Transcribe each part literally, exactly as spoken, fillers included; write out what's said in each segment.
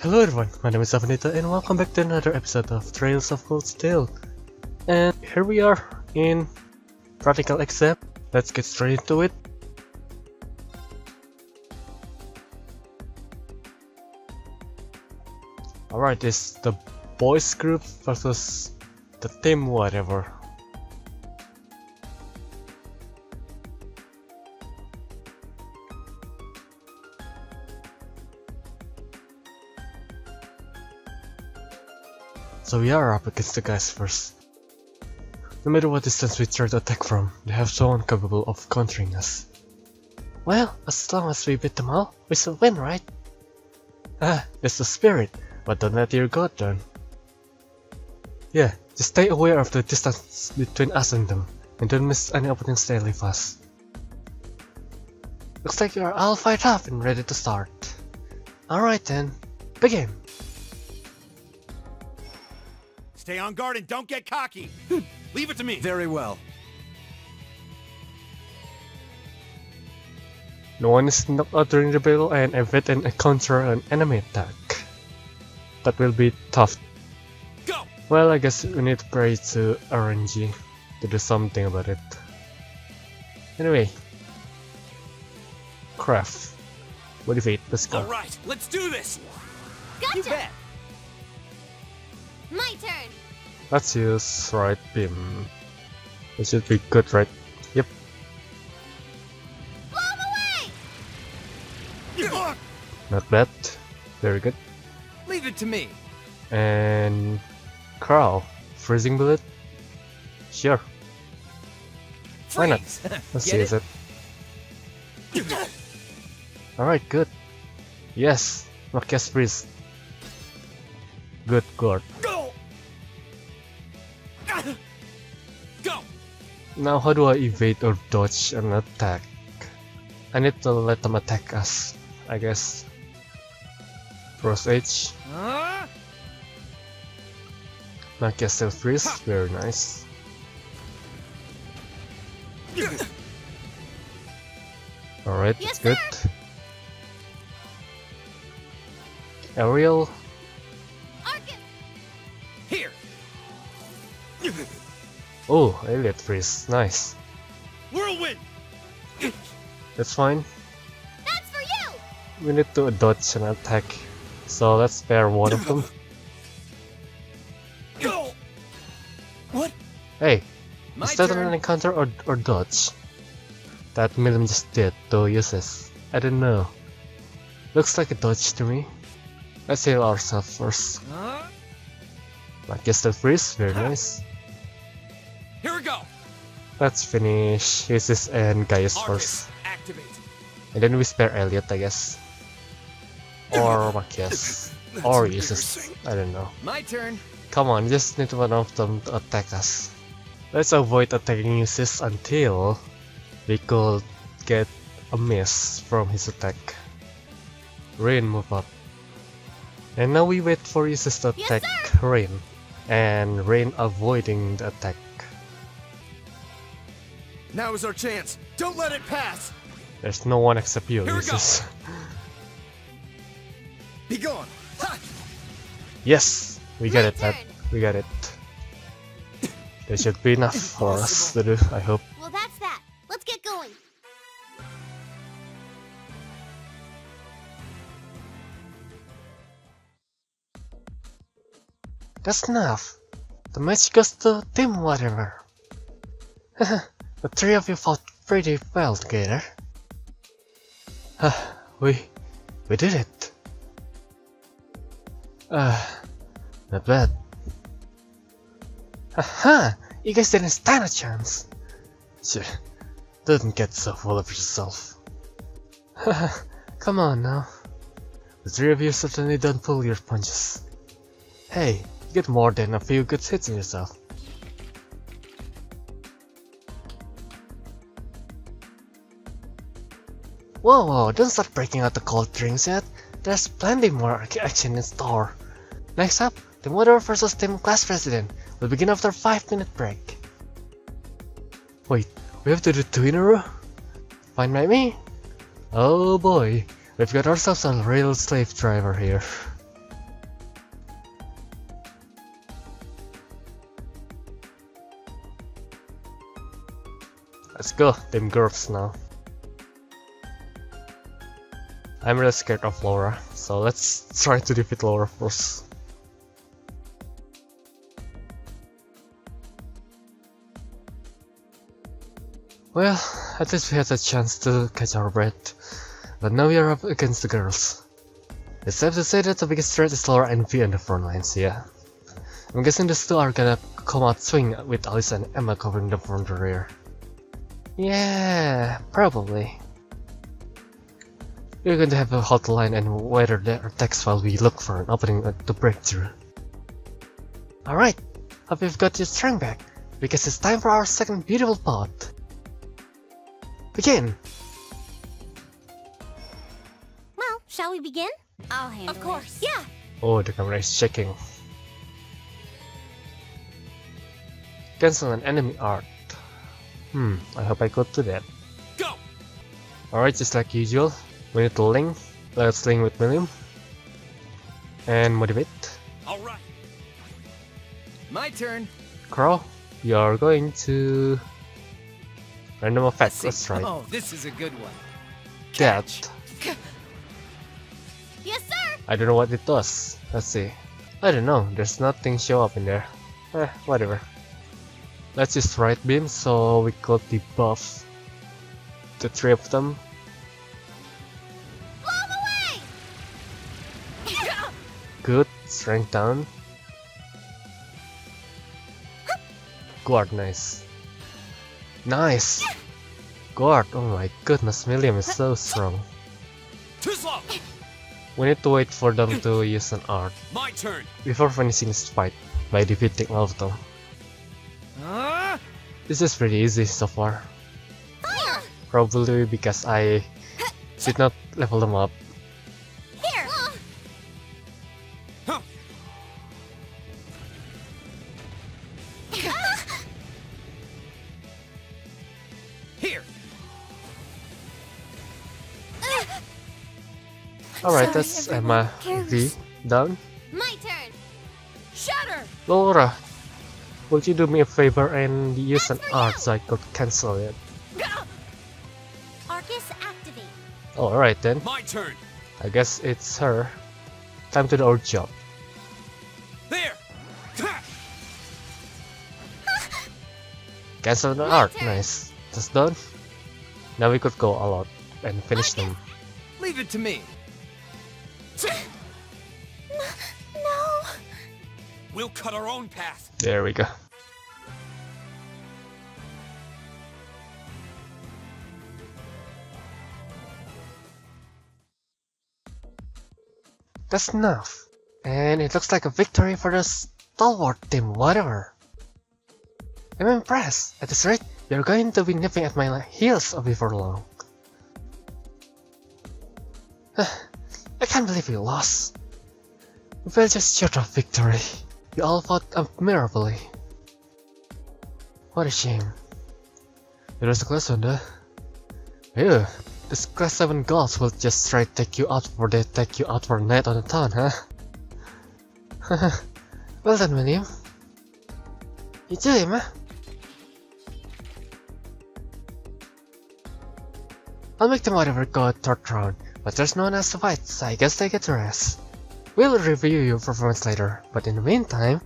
Hello everyone, my name is Shafwan Dito and welcome back to another episode of Trails of Cold Steel. And here we are in practical exam. Let's get straight into it. Alright, it's the boys group versus the team whatever. So we are up against the guys first. No matter what distance we try to attack from, they have someone capable of countering us. Well, as long as we beat them all, we still win, right? Ah, that's the spirit, but don't let your guard down. Yeah, just stay aware of the distance between us and them, and don't miss any opponent's daily fast. Looks like you are all fired up and ready to start. Alright then, begin! Stay on guard and don't get cocky! Leave it to me! Very well. No one is knocked out during the battle and evade and counter an enemy attack. That will be tough. Go! Well, I guess we need to pray to R N G to do something about it. Anyway. Craft. Motivate, let's go. Alright, let's do this! Gotcha! You bet. My turn! Let's use right beam. It should be good, right? Yep. Blow him away! Not bad. Very good. Leave it to me. And Crow, freezing bullet. Sure. Freeze. Why not? Let's use it. it. All right, good. Yes, Marquez freeze. Good guard. Now how do I evade or dodge an attack? I need to let them attack us, I guess. Cross H. Makia still freeze, very nice. Alright, yes, that's good. Sir. Aerial. Here. Oh, Elliot freeze, nice. Whirlwind. That's fine. That's for you. We need to dodge an attack, so let's spare one of them. Go. What? Hey, My is that turn. an encounter or or dodge? That Millium just did, though useless. I don't know. Looks like a dodge to me. Let's heal ourselves first. Huh? I guess that freeze, very huh. nice. Here we go. Let's finish Isis and Gaius first, activate. And then we spare Elliot, I guess, or Machias, or Isis. I don't know. My turn. Come on, just need one of them to attack us. Let's avoid attacking Isis until we could get a miss from his attack. Rean, move up. And now we wait for Isis to attack yes, Rean, and Rean avoiding the attack. Now is our chance. Don't let it pass. There's no one except you. Here we go. Be gone. Ha! Yes, we got it. That we got it. There should be enough for us to do. I hope. Well, that's that. Let's get going. That's enough. The match goes to team whatever. The three of you fought pretty well together. Huh, we... we did it. Uh, not bad. Haha, you guys didn't stand a chance. Sure, don't get so full of yourself. Haha, come on now. The three of you certainly don't pull your punches. Hey, you get more than a few good hits in yourself. Whoa, whoa, don't start breaking out the cold drinks yet. There's plenty more action in store. Next up, the Mother versus Team Class President will begin after five minute break. Wait, we have to do two in a row? Fine by me. Oh boy, we've got ourselves a real slave driver here. Let's go, them girls now. I'm really scared of Laura, so let's try to defeat Laura first. Well, at least we had a chance to catch our breath, but now we are up against the girls. It's safe to say that the biggest threat is Laura and V on the front lines, yeah. I'm guessing these two are gonna come out swing with Alice and Emma covering them from the rear. Yeah, probably. We're going to have a hot line and weather their attacks while we look for an opening to break through. Alright, hope you've got your strength back, because it's time for our second beautiful part. Begin! Well, shall we begin? I'll handle it. Of course. Yeah! Oh, the camera is checking. Cancel an enemy art. Hmm, I hope I could do that. Go! Alright, just like usual. We need to link. Let's link with Millium and motivate. All right. My turn. Crow, you are going to random effect. Let's try. Oh, this is a good one. Catch. That. Yes, sir. I don't know what it does. Let's see. I don't know. There's nothing show up in there. Eh, whatever. Let's use right beam so we could debuff the three of them. Good, strength down. Guard, nice. Nice! Guard, oh my goodness, Milliam is so strong. We need to wait for them to use an art before finishing this fight by defeating all of them. This is pretty easy so far. Probably because I did not level them up. Alright, that's Emma V down. My turn. Shutter. Laura, would you do me a favor and use an art so I could cancel it? Arcus activate. Alright then. My turn. I guess it's her. Time to do our job. There. Cancel the art, nice. That's done. Now we could go all out and finish them. Leave it to me. No. We'll cut our own path. There we go. That's enough. And it looks like a victory for the stalwart team, whatever. I'm impressed. At this rate, you're going to be nipping at my heels before long. I can't believe you lost. We fell just short of victory. You all fought admirably. What a shame. It was a close one though. Ew, this class seven girls will just try to take you out before they take you out for a night on the town, huh? Well done, William. You too, Emma. I'll make them whatever go third round. But there's no one else to fight, so I guess they get to rest. We'll review your performance later, but in the meantime...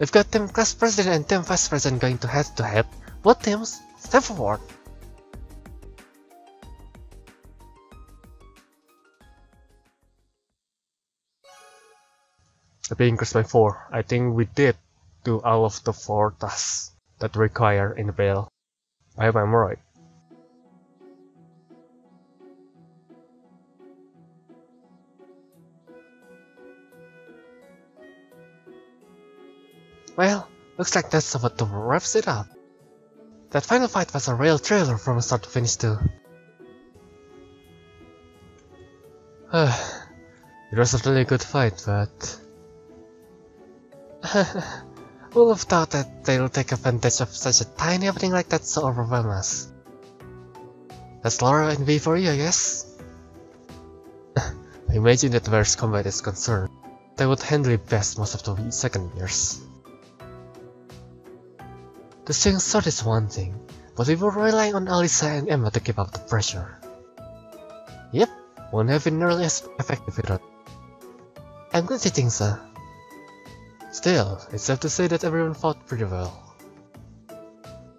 We've got Team Class President and Team Vice President going to head to head. Both teams, step forward! The pay increased by four. I think we did do all of the four tasks that require in the battle. I hope I'm right. Well, looks like that's about to wrap it up. That final fight was a real thriller from start to finish too. It was a really good fight, but... Who would have thought that they'll take advantage of such a tiny opening like that so overwhelm us? That's Laura and V for you, I guess? I imagine that where combat is concerned, they would handle it best most of the second years. The swing sword is one thing, but we were relying on Alyssa and Emma to keep up the pressure. Yep, won't have been nearly as effective without. I'm glad you think so. Still, it's safe to say that everyone fought pretty well.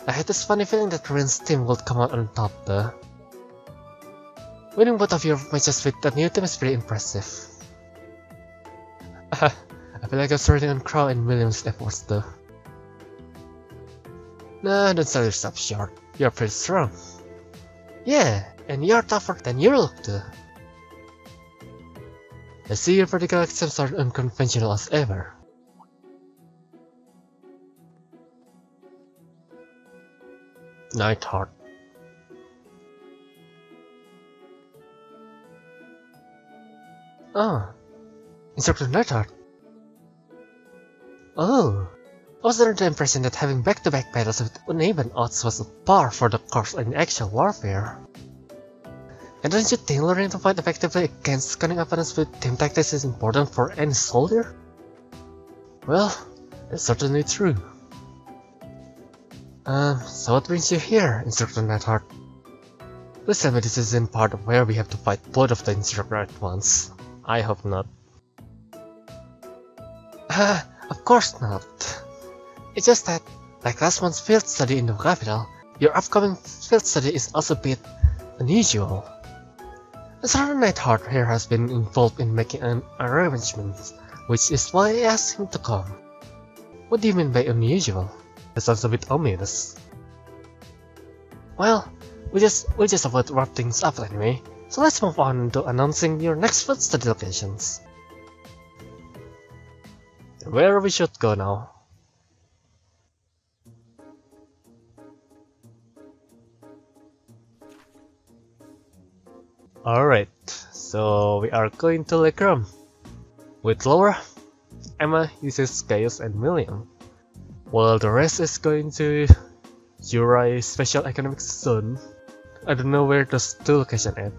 I had this funny feeling that Rean's team would come out on top though. Winning both of your matches with that new team is pretty impressive. I feel like I was starting on Crow and Millium's efforts though. Nah, don't sell yourself short. You're pretty strong. Yeah, and you're tougher than you look too. I see your vertical actions are unconventional as ever. Nightheart. Oh, Instructor Nightheart. Oh, I was under the impression that having back-to-back battles with uneven odds was a par for the course in actual warfare. And don't you think learning to fight effectively against cunning opponents with team tactics is important for any soldier? Well, that's certainly true. Um, so what brings you here, Instructor Nightheart? Please tell me this isn't part of where we have to fight both of the instructor at once. I hope not. Ah, of course not. It's just that, like last month's field study in the capital, your upcoming field study is also a bit unusual. A certain Nightheart here has been involved in making an arrangement, which is why I asked him to come. What do you mean by unusual? That sounds a bit ominous. Well, we just we just about to wrap things up anyway, so let's move on to announcing your next field study locations. Where we should go now. Alright, so we are going to Legram with Laura, Emma uses Chaos and Millium, while the rest is going to Urai Special Economic Zone. I don't know where those two locations at,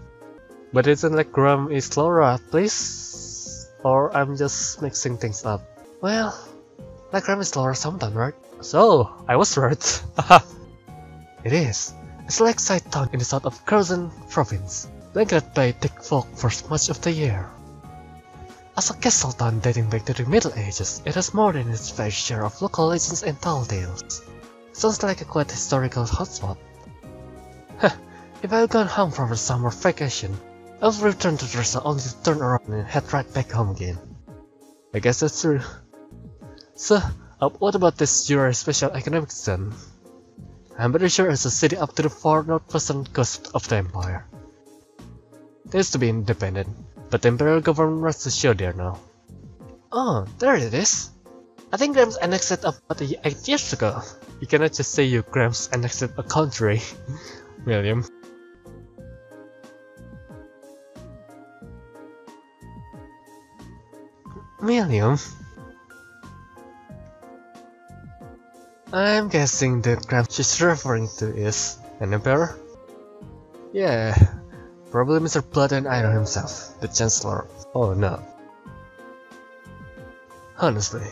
but isn't Legram is Laura, please? Or I'm just mixing things up. Well, Legram is Laura sometime, right? So, I was right. It is. It's a lakeside town in the south of Kreuzen province, blanketed by thick fog for much of the year. As a castle town dating back to the Middle Ages, it has more than its fair share of local legends and tall tales. Sounds like a quite historical hotspot. Huh, if I had gone home from the summer vacation, I would return to Dresda only to turn around and head right back home again. I guess that's true. So, uh, what about this Euro Special Economic Zone? I'm pretty sure it's a city up to the far northwestern coast of the Empire. They used to be independent, but the Imperial government runs the show there now. Oh, there it is! I think Grams annexed it about eight years ago. You cannot just say you Grams annexed a country, William. William? I'm guessing the Grams she's referring to is an emperor? Yeah. Probably Mister Blood and Iron himself, the Chancellor. Oh no. Honestly,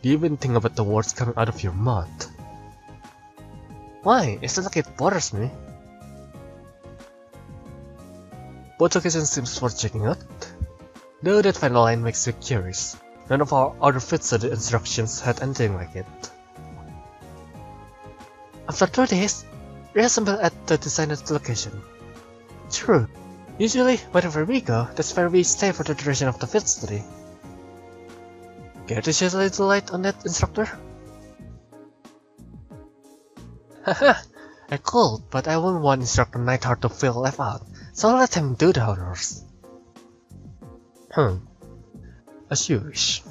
do you even think about the words coming out of your mouth? Why? It's not like it bothers me. Both locations seems worth checking out. Though that final line makes me curious. None of our other fit study instructions had anything like it. After two days, we assembled at the designated location. True. Usually, wherever we go, that's where we stay for the duration of the field study. Care to shed a little light on that, Instructor? Haha, I could, but I wouldn't want Instructor Nightheart to feel left out, so I'll let him do the honors. Hmm. As you wish.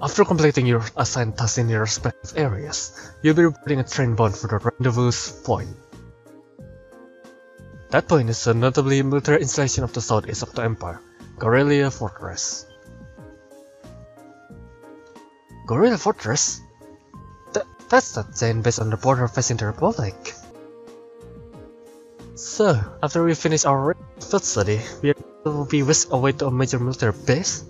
After completing your assigned tasks in your respective areas, you'll be reporting a train bound for the rendezvous point. That point is a notably military installation of the southeast of the Empire, Garrelia Fortress. Garrelia Fortress? Th that's that chain based on the border facing the Republic. So, after we finish our field study, we will be whisked away to a major military base.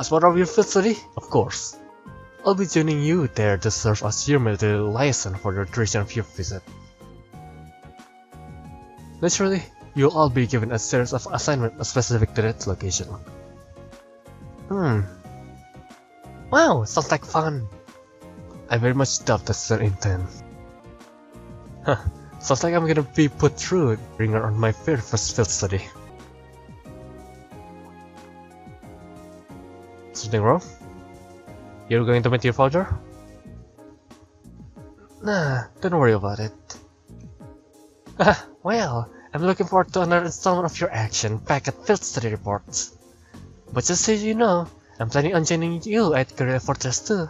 as part of your facility? Of course. I'll be joining you there to serve as your military liaison for your duration of your visit. Naturally, you'll all be given a series of assignments specific to that location. Hmm. Wow, sounds like fun. I very much doubt that's their intent. Huh, sounds like I'm gonna be put through the ringer on my very first field study. Something wrong? You're going to meet your father? Nah, don't worry about it. Ah, well, I'm looking forward to another installment of your action back at Field Study Reports. But just so you know, I'm planning on joining you at Garrelia Fortress too.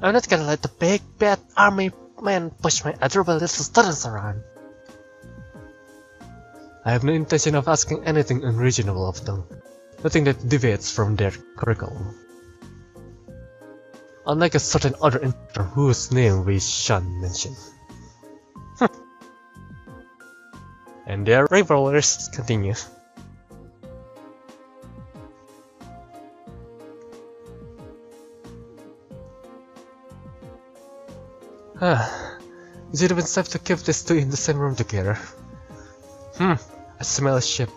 I'm not gonna let the big bad army man push my adorable little students around. I have no intention of asking anything unreasonable of them. Nothing that deviates from their curriculum. Unlike a certain other instructor whose name we shan't mention. And their rivalries continue. Ah, it would have been safe to keep these two in the same room together. Hmm, I smell a ship.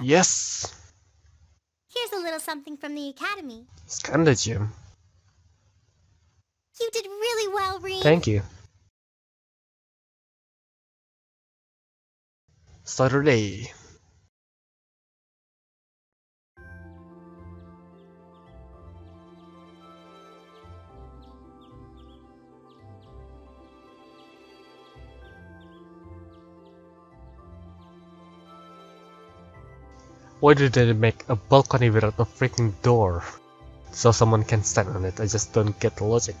Yes! Here's a little something from the academy. Skanda Gym. You did really well, Rean. Thank you. Saturday. Why did they make a balcony without a freaking door? So someone can stand on it, I just don't get the logic.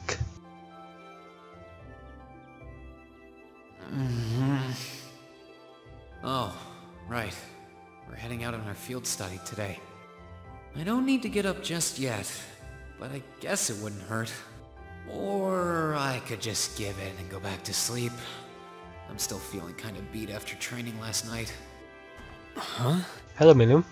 Mm-hmm. Oh, right. We're heading out on our field study today. I don't need to get up just yet, but I guess it wouldn't hurt. Or I could just give in and go back to sleep. I'm still feeling kind of beat after training last night. Huh? Hello, Millium.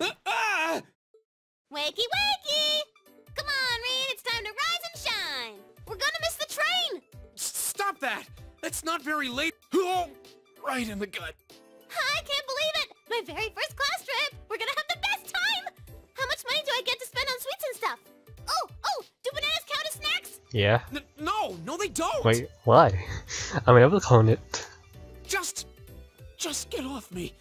Uh, ah! Wakey, wakey! Come on, Rean, it's time to rise and shine! We're gonna miss the train! Stop that! That's not very late. Oh, right in the gut. I can't believe it! My very first class trip! We're gonna have the best time! How much money do I get to spend on sweets and stuff? Oh, oh, do bananas count as snacks? Yeah. N no, no they don't! Wait, why? I mean, I will count it. Just... just get off me.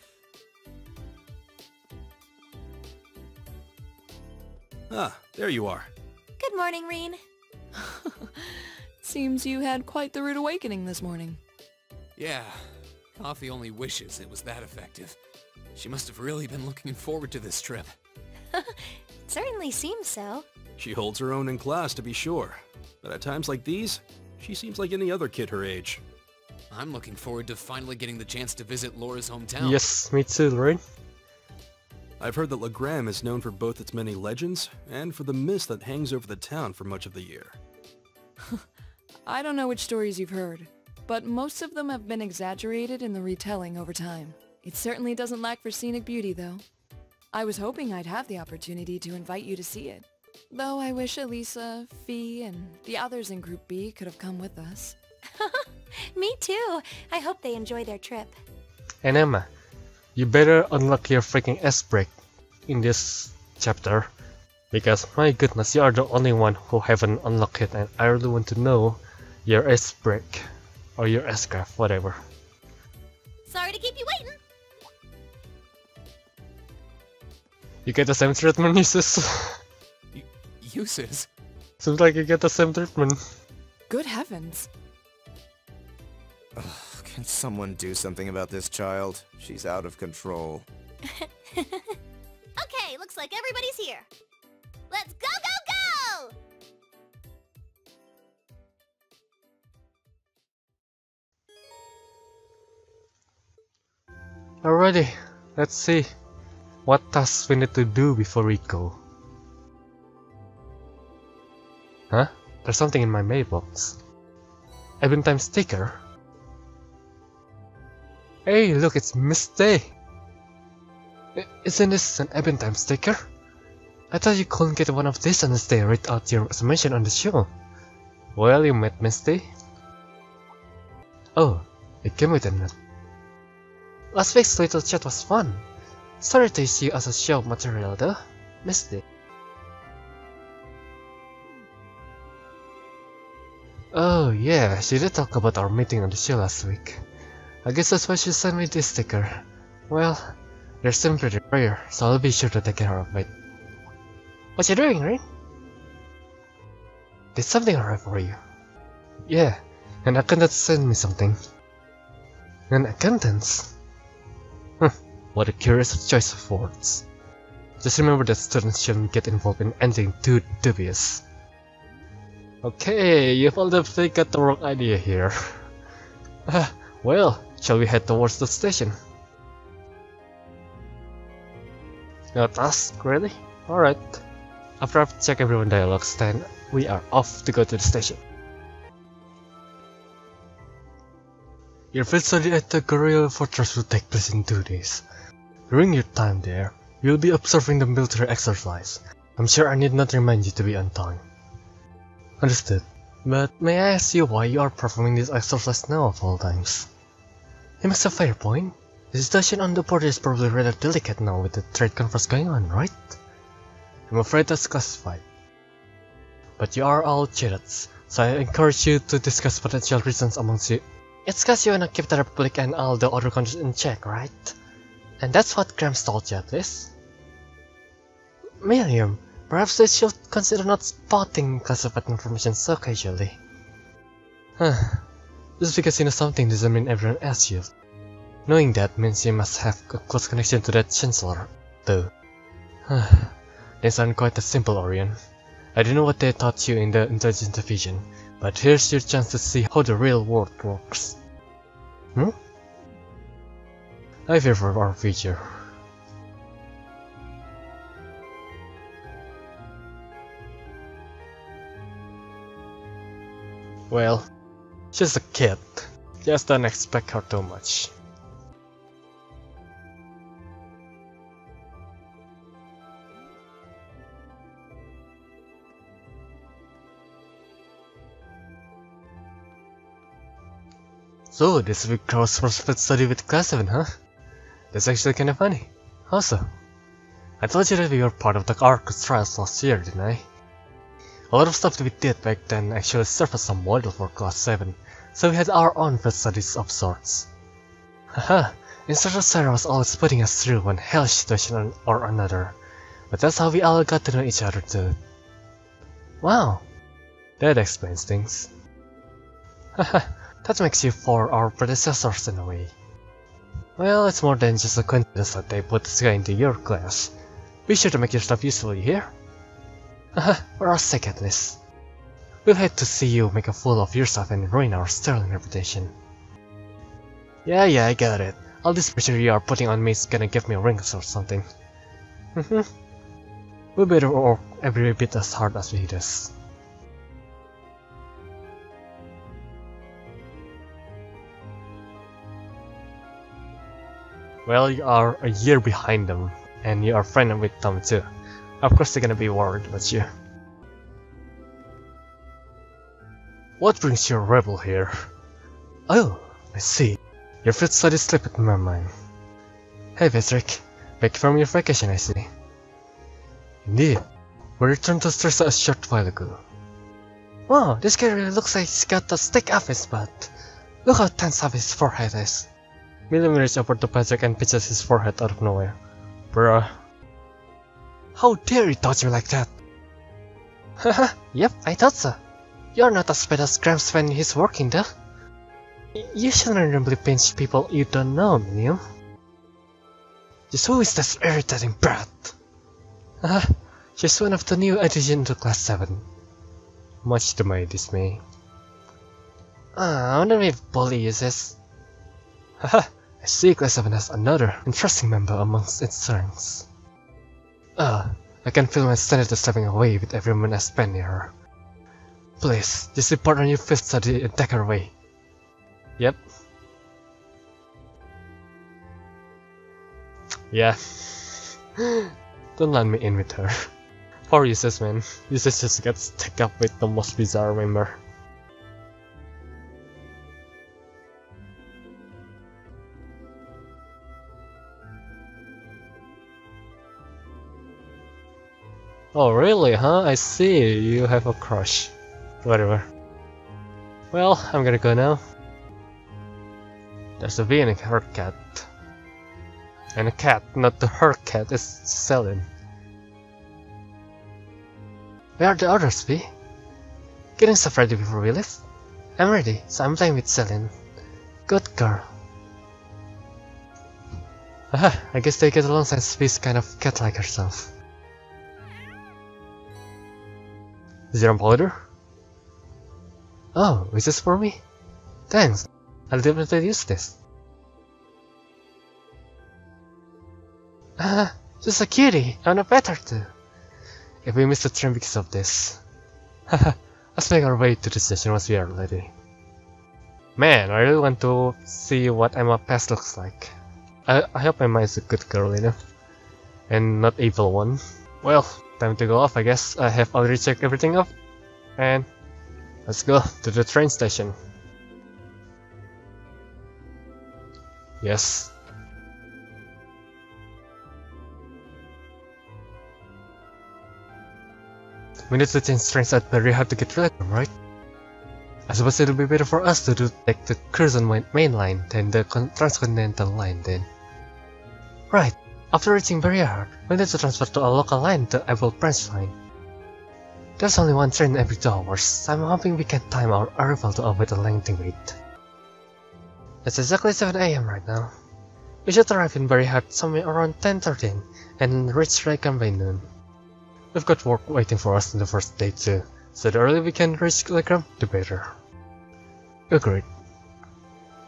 Ah, there you are. Good morning, Rean. Seems you had quite the rude awakening this morning. Yeah, Coffee only wishes it was that effective. She must have really been looking forward to this trip. It certainly seems so. She holds her own in class, to be sure, but at times like these, she seems like any other kid her age. I'm looking forward to finally getting the chance to visit Laura's hometown. Yes, me too, Lorraine. I've heard that Legram is known for both its many legends and for the mist that hangs over the town for much of the year. I don't know which stories you've heard, but most of them have been exaggerated in the retelling over time. It certainly doesn't lack for scenic beauty, though. I was hoping I'd have the opportunity to invite you to see it. Though I wish Elisa, Fee, and the others in Group B could have come with us. Me too! I hope they enjoy their trip. And Emma, you better unlock your freaking S-break in this chapter. Because my goodness, you are the only one who haven't unlocked it and I really want to know your S-break. Or your S-graph, whatever. Sorry to keep you waiting! You get the same treatment, uses. Uses? Seems like you get the same treatment. Good heavens. Ugh, can someone do something about this child? She's out of control. Okay, looks like everybody's here. Let's go, go, go! Alrighty, let's see what tasks we need to do before we go. Huh? There's something in my mailbox. Ebbingtime sticker. Hey, look, it's Misty! Isn't this an Ebbingtime sticker? I thought you couldn't get one of these unless they read out your submission on the show. Well, you met Misty. Oh, it came with a note. Last week's little chat was fun. Sorry to use you as a show material though, Misty. Oh yeah, she did talk about our meeting on the show last week. I guess that's why she sent me this sticker. Well, they're simply rare, so I'll be sure to take care of it. What you doing, Rean? Did something arrive for you? Yeah, an accountant sent me something. An accountant? What a curious choice of words. Just remember that students shouldn't get involved in anything too dubious. Okay, you've already got the wrong idea here. Well, shall we head towards the station? No task, really? Alright. After I've checked everyone's dialogue stand, we are off to go to the station. Your field study at the Garrelia Fortress will take place in two days. During your time there, you'll be observing the military exercise. I'm sure I need not remind you to be on time. Understood. But may I ask you why you are performing this exercise now of all times? You must have a fair point. The situation on the border is probably rather delicate now with the trade conference going on, right? I'm afraid that's classified. But you are all cadets, so I encourage you to discuss potential reasons amongst you. It's cause you wanna keep the Republic and all the other countries in check, right? And that's what Graham told you at least. Millium, perhaps they should consider not spotting classified information so casually. Huh. Just because you know something doesn't mean everyone else should. Knowing that means you must have a close connection to that Chancellor, though. These aren't quite as simple, Orion. I don't know what they taught you in the Intelligence Division, but here's your chance to see how the real world works. Hmm? I fear for our future. Well, she's a kid. Just don't expect her too much. So, this week Crow's first fit study with Kreuzen, huh? That's actually kinda funny. How so? I told you that we were part of the Arcus trials last year, didn't I? A lot of stuff that we did back then actually served as a model for Class seven, so we had our own fit studies of sorts. Haha, Instructor Sarah was always putting us through one hell situation or another, but that's how we all got to know each other too. Wow, that explains things. Haha. That makes you for our predecessors in a way. Well, it's more than just a coincidence that they put this guy into your class. Be sure to make your stuff useful, you hear? Haha, for our sake at least. We'll hate to see you make a fool of yourself and ruin our sterling reputation. Yeah, yeah, I got it. All this pressure you are putting on me is gonna give me wrinkles or something. Mhm. We better work every bit as hard as we do. Well, you are a year behind them, and you are friends with them too. Of course they're gonna be worried about you. What brings your rebel here? Oh, I see. Your foot study slipped my mind. Hey Patrick, back from your vacation I see. Indeed, we returned to Dresda a short while ago. Wow, this guy really looks like he's got the stick off his butt. Look how tense up his forehead is. Milliam reaches over to Patrick and pitches his forehead out of nowhere. Bruh. How dare you touch me like that? Haha, yep, I thought so. You're not as bad as Gramps when he's working though. Y you shouldn't randomly pinch people you don't know, Milliam. Just who is this irritating brat? Haha, she's one of the new addition to Class seven. Much to my dismay. Ah, I wonder if bully uses. Haha, I see G seven as another interesting member amongst its ranks. Ugh, I can feel my sanity slipping away with every moment I spend near her. Please, just report on your fifth study and take her away. Yep. Yeah. Don't let me in with her. Poor Uses, man. Uses just gets taken up with the most bizarre member. Oh really, huh? I see, you have a crush. Whatever. Well, I'm gonna go now. There's a bee and her cat. And a cat, not the her cat, it's Celine. Where are the others, Bee? Getting stuff ready before we leave? I'm ready, so I'm playing with Celine. Good girl. Aha, I guess they get along since Bee's kind of cat like herself. Zero powder? Oh, is this for me? Thanks, I'll definitely use this. Ah, just a cutie, I'm a better too. If we miss the train because of this. Haha, let's make our way to the station once we are ready. Man, I really want to see what Emma Pass looks like. I, I hope Emma is a good girl, you know. And not evil one. Well, time to go off, I guess. I have already checked everything up. And let's go to the train station. Yes. We need to change trains at Bareahard to get Legram, right? I suppose it'll be better for us to do take the Kreuzen main line than the transcontinental line then. Right, after reaching Bareahard, we need to transfer to a local line, the Apple Branch line. There's only one train every two hours, so I'm hoping we can time our arrival to avoid a lengthy wait. It's exactly seven A M right now. We should arrive in Bareahard somewhere around ten thirteen and reach Legram by noon. We've got work waiting for us on the first day too, so the earlier we can reach Legram, the better. Agreed.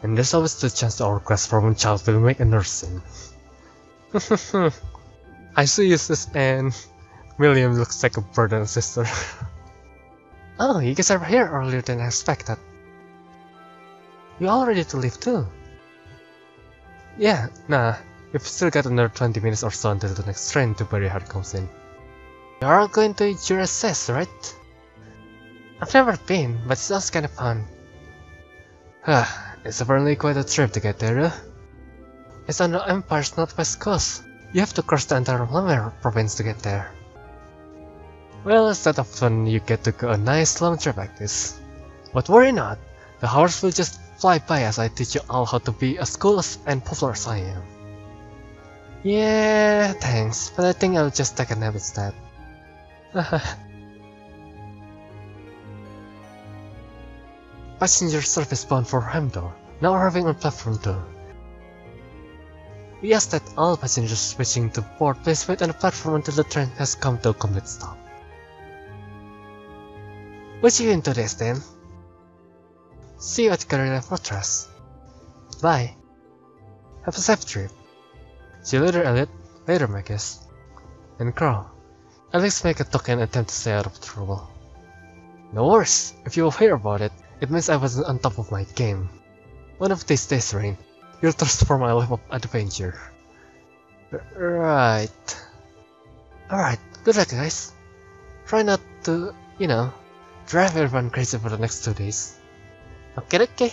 And there's always the chance our quest for one child will make a nurse in. I see Uses and Millium looks like a brother and sister. Oh, you guys are here earlier than I expected. You all ready to leave too? Yeah, nah, we've still got another twenty minutes or so until the next train to Bareahard comes in. You're all going to U S S, right? I've never been, but it sounds kinda fun. Huh, it's apparently quite a trip to get there, huh? It's on the Empire's northwest coast. You have to cross the entire Lammer province to get there. Well, it's not often you get to go a nice long trip like this. But worry not, the hours will just fly by as I teach you all how to be as cool and popular as I am. Yeah, thanks, but I think I'll just take a nap instead. Passenger service bound for Hamdor, now arriving on platform two. We ask that all passengers wishing to board please wait on the platform until the train has come to a complete stop. We'll see you in two days then. See you at Garrelia Fortress. Bye. Have a safe trip. See you later, Elliot. Later, Magus. And Crow. At least make a token attempt to stay out of trouble. No worse, if you will hear about it, it means I wasn't on top of my game. One of these days, Rean, you'll thirst for my life of adventure. Right. Alright, good luck guys. Try not to, you know, drive everyone crazy for the next two days. Okay, okay.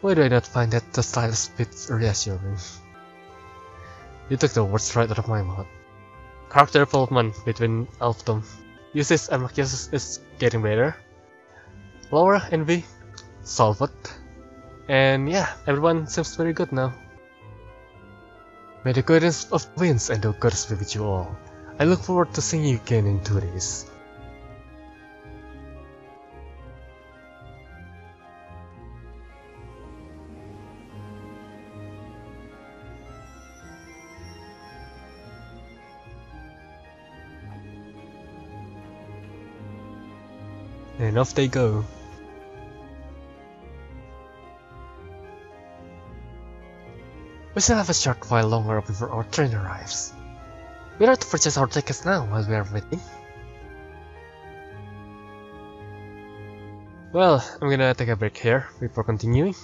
Why do I not find that the slightest bit reassuring? You took the words right out of my mouth. Character development between Elfdom. Uses and Machiasus is getting better. Laura and V solve it. And yeah, everyone seems very good now. May the guidance of the winds and the gods be with you all. I look forward to seeing you again in two days. And off they go. We still have a short while longer before our train arrives. We are to purchase our tickets now while we are waiting. Well, I'm gonna take a break here before continuing.